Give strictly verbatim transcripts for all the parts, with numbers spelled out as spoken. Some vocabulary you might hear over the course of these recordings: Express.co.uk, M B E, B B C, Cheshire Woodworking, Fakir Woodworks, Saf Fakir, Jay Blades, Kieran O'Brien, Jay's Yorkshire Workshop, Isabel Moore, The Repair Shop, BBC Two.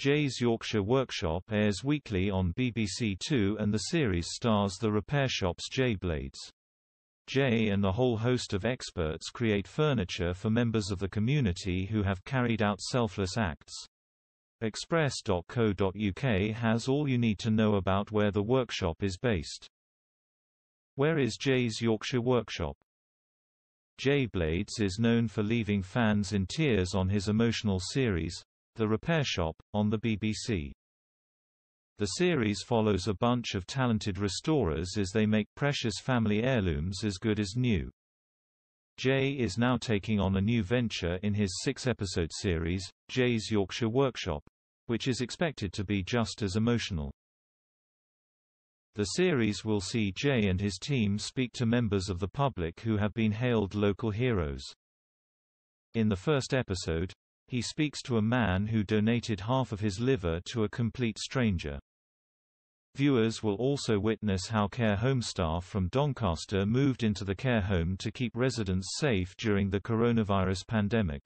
Jay's Yorkshire Workshop airs weekly on B B C Two, and the series stars The Repair Shop's Jay Blades. Jay and a whole host of experts create furniture for members of the community who have carried out selfless acts. Express dot co dot U K has all you need to know about where the workshop is based. Where is Jay's Yorkshire Workshop? Jay Blades is known for leaving fans in tears on his emotional series, The Repair Shop, on the B B C. The series follows a bunch of talented restorers as they make precious family heirlooms as good as new. Jay is now taking on a new venture in his six-episode series, Jay's Yorkshire Workshop, which is expected to be just as emotional. The series will see Jay and his team speak to members of the public who have been hailed local heroes. In the first episode, he speaks to a man who donated half of his liver to a complete stranger. Viewers will also witness how care home staff from Doncaster moved into the care home to keep residents safe during the coronavirus pandemic.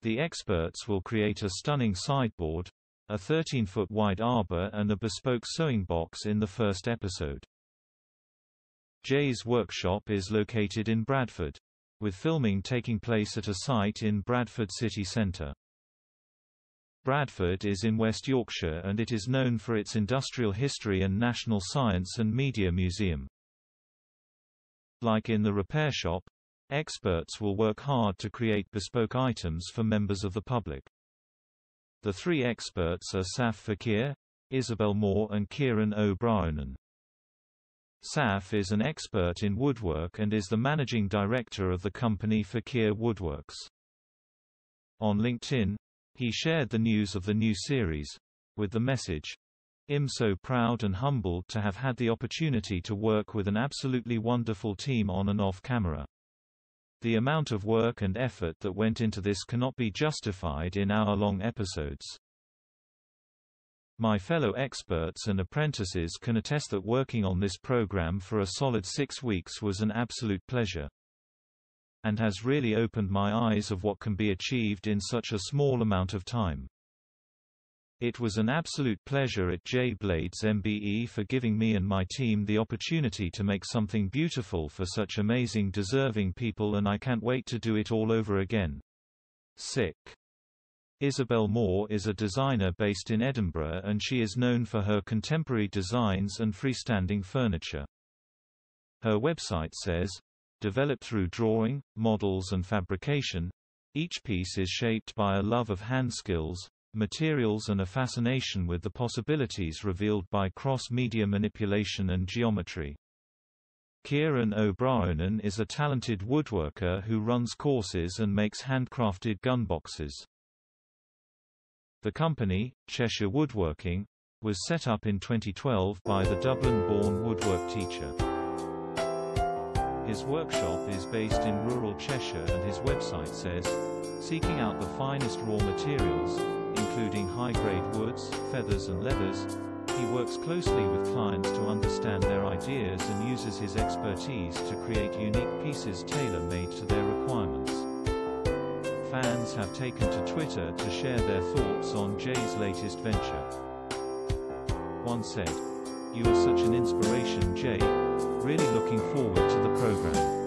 The experts will create a stunning sideboard, a thirteen foot wide arbor, and a bespoke sewing box in the first episode. Jay's Workshop is located in Bradford, with filming taking place at a site in Bradford city centre. Bradford is in West Yorkshire, and it is known for its industrial history and National Science and Media Museum. Like in The Repair Shop, experts will work hard to create bespoke items for members of the public. The three experts are Saf Fakir, Isabel Moore, and Kieran O'Brien. Saf is an expert in woodwork and is the managing director of the company Fakir Woodworks. On LinkedIn, he shared the news of the new series, with the message, "I'm so proud and humbled to have had the opportunity to work with an absolutely wonderful team on and off camera. The amount of work and effort that went into this cannot be justified in hour-long episodes. My fellow experts and apprentices can attest that working on this program for a solid six weeks was an absolute pleasure, and has really opened my eyes of what can be achieved in such a small amount of time. It was an absolute pleasure at Jay Blades M B E for giving me and my team the opportunity to make something beautiful for such amazing, deserving people, and I can't wait to do it all over again. Sick." Isabel Moore is a designer based in Edinburgh, and she is known for her contemporary designs and freestanding furniture. Her website says, "Developed through drawing, models and fabrication, each piece is shaped by a love of hand skills, materials and a fascination with the possibilities revealed by cross-media manipulation and geometry." Kieran O'Brien is a talented woodworker who runs courses and makes handcrafted gunboxes. The company, Cheshire Woodworking, was set up in twenty twelve by the Dublin-born woodwork teacher. His workshop is based in rural Cheshire, and his website says, "Seeking out the finest raw materials, including high-grade woods, feathers and leathers, he works closely with clients to understand their ideas and uses his expertise to create unique pieces tailor-made to their requirements." Fans have taken to Twitter to share their thoughts on Jay's latest venture. One said, "You are such an inspiration, Jay. Really looking forward to the program."